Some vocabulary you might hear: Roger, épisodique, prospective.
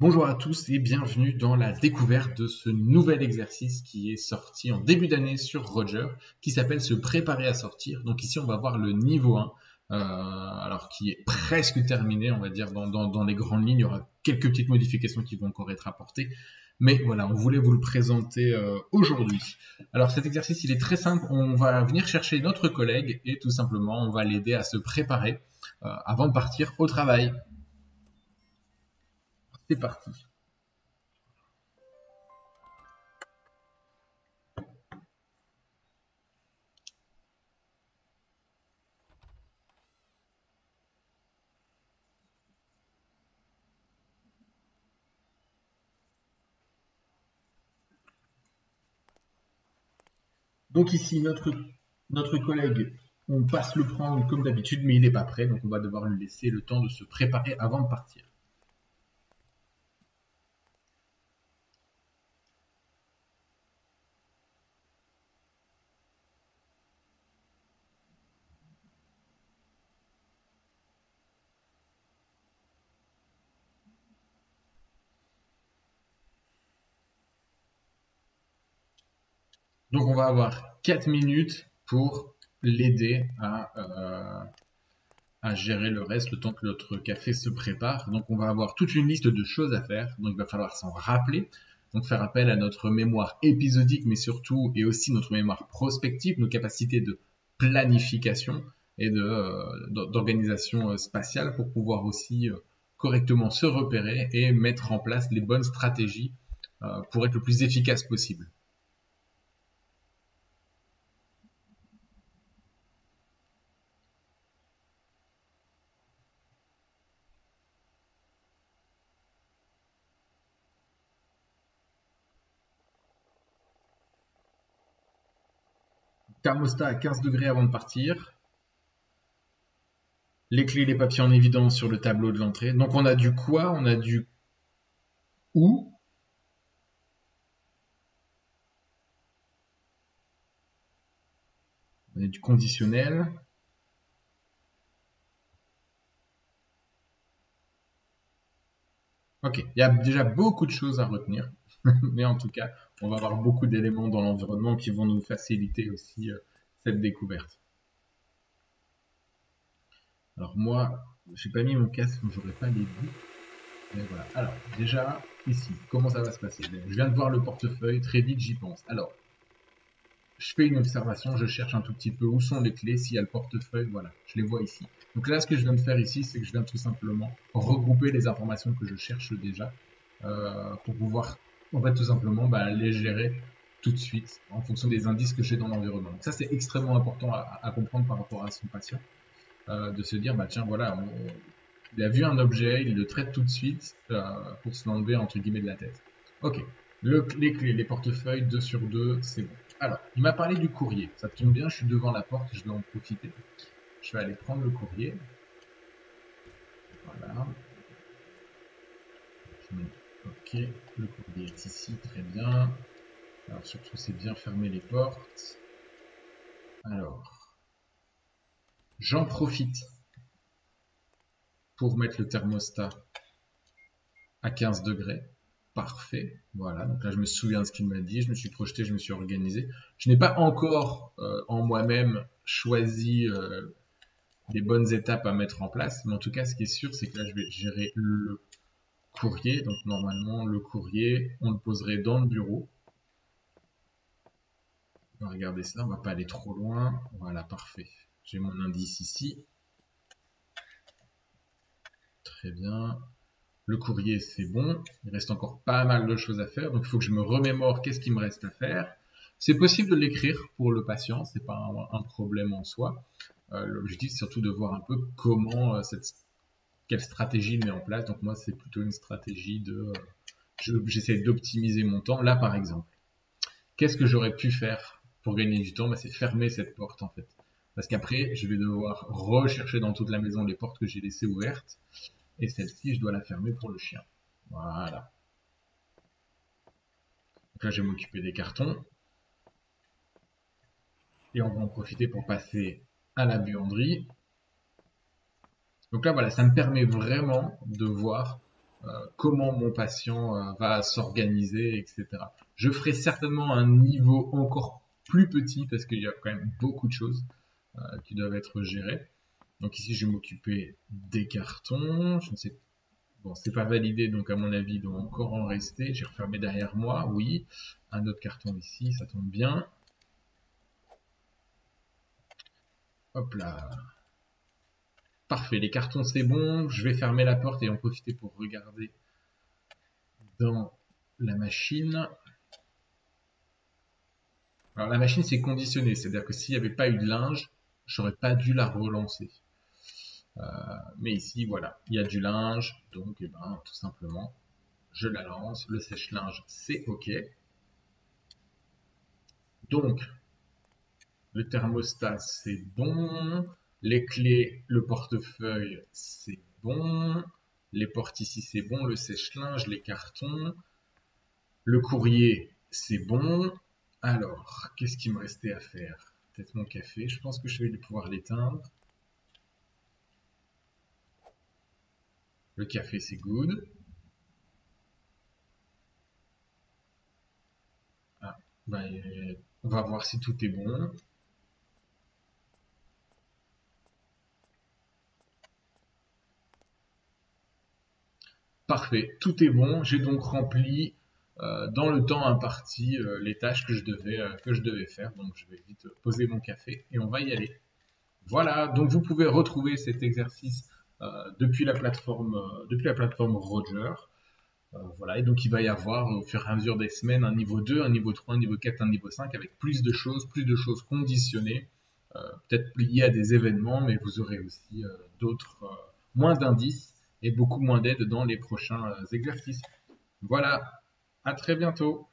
Bonjour à tous et bienvenue dans la découverte de ce nouvel exercice qui est sorti en début d'année sur Roger, qui s'appelle se préparer à sortir. Donc ici on va voir le niveau 1, alors qui est presque terminé, on va dire dans les grandes lignes. Il y aura quelques petites modifications qui vont encore être apportées. Mais voilà, on voulait vous le présenter aujourd'hui. Alors cet exercice il est très simple, on va venir chercher notre collègue et tout simplement on va l'aider à se préparer avant de partir au travail. C'est parti. Donc ici, notre collègue, on passe le prendre comme d'habitude, mais il n'est pas prêt, donc on va devoir lui laisser le temps de se préparer avant de partir. Donc on va avoir 4 minutes pour l'aider à gérer le reste, le temps que notre café se prépare. Donc on va avoir toute une liste de choses à faire, donc il va falloir s'en rappeler. Donc faire appel à notre mémoire épisodique, mais surtout, et aussi notre mémoire prospective, nos capacités de planification et d'organisation spatiale pour pouvoir aussi correctement se repérer et mettre en place les bonnes stratégies pour être le plus efficace possible. Thermostat à 15 degrés avant de partir. Les clés et les papiers en évidence sur le tableau de l'entrée. Donc on a du quoi, on a du où. On a du conditionnel. Ok, il y a déjà beaucoup de choses à retenir. Mais en tout cas, on va avoir beaucoup d'éléments dans l'environnement qui vont nous faciliter aussi cette découverte. Alors moi, je n'ai pas mis mon casque, donc je n'aurai pas les bouts. Mais voilà. Alors déjà, ici, comment ça va se passer? Je viens de voir le portefeuille, très vite j'y pense. Alors, je fais une observation, je cherche un tout petit peu où sont les clés, s'il y a le portefeuille, voilà, je les vois ici. Donc là, ce que je viens de faire ici, c'est que je viens tout simplement regrouper les informations que je cherche déjà pour pouvoir... On va tout simplement les gérer tout de suite en fonction des indices que j'ai dans l'environnement. Ça, c'est extrêmement important à comprendre par rapport à son patient, de se dire, tiens, voilà, il a vu un objet, il le traite tout de suite pour se l'enlever, entre guillemets, de la tête. Ok, les clés, les portefeuilles, 2 sur 2, c'est bon. Alors, il m'a parlé du courrier. Ça tombe bien, je suis devant la porte, je vais en profiter. Je vais aller prendre le courrier. Voilà. Ok, le courrier est ici, très bien. Alors surtout c'est bien fermer les portes. Alors, j'en profite pour mettre le thermostat à 15 degrés. Parfait, voilà. Donc là je me souviens de ce qu'il m'a dit, je me suis projeté, je me suis organisé. Je n'ai pas encore en moi-même choisi les bonnes étapes à mettre en place. Mais en tout cas ce qui est sûr c'est que là je vais gérer le courrier, donc normalement le courrier on le poserait dans le bureau. On va regarder ça, on va pas aller trop loin. Voilà, parfait, j'ai mon indice ici, très bien, le courrier c'est bon. Il reste encore pas mal de choses à faire, donc il faut que je me remémore qu'est-ce qu'il me reste à faire. C'est possible de l'écrire pour le patient, c'est pas un problème en soi. L'objectif c'est surtout de voir un peu comment quelle stratégie il met en place. Donc moi, c'est plutôt une stratégie de... J'essaie d'optimiser mon temps. Là, par exemple, qu'est-ce que j'aurais pu faire pour gagner du temps? C'est fermer cette porte, en fait. Parce qu'après, je vais devoir rechercher dans toute la maison les portes que j'ai laissées ouvertes. Et celle-ci, je dois la fermer pour le chien. Voilà. Donc là, je vais m'occuper des cartons. Et on va en profiter pour passer à la buanderie. Donc là, voilà, ça me permet vraiment de voir comment mon patient va s'organiser, etc. Je ferai certainement un niveau encore plus petit parce qu'il y a quand même beaucoup de choses qui doivent être gérées. Donc ici, je vais m'occuper des cartons. Je ne sais pas. Bon, c'est pas validé, donc à mon avis, il doit encore en rester. J'ai refermé derrière moi, oui. Un autre carton ici, ça tombe bien. Hop là. Parfait, les cartons, c'est bon. Je vais fermer la porte et en profiter pour regarder dans la machine. Alors, la machine, c'est conditionné. C'est-à-dire que s'il n'y avait pas eu de linge, j'aurais pas dû la relancer. Mais ici, voilà, il y a du linge, donc eh ben, tout simplement, je la lance. Le sèche-linge, c'est OK. Donc, le thermostat, c'est bon. Les clés, le portefeuille, c'est bon. Les portes ici, c'est bon. Le sèche-linge, les cartons. Le courrier, c'est bon. Alors, qu'est-ce qu'il me restait à faire? Peut-être mon café. Je pense que je vais pouvoir l'éteindre. Le café, c'est good. Ah, ben, on va voir si tout est bon. Parfait, tout est bon. J'ai donc rempli dans le temps imparti les tâches que je devais faire. Donc, je vais vite poser mon café et on va y aller. Voilà, donc vous pouvez retrouver cet exercice depuis la plateforme Roger. Voilà, et donc il va y avoir au fur et à mesure des semaines un niveau 2, un niveau 3, un niveau 4, un niveau 5 avec plus de choses conditionnées, peut-être liées à des événements, mais vous aurez aussi d'autres, moins d'indices et beaucoup moins d'aide dans les prochains exercices. Voilà, à très bientôt.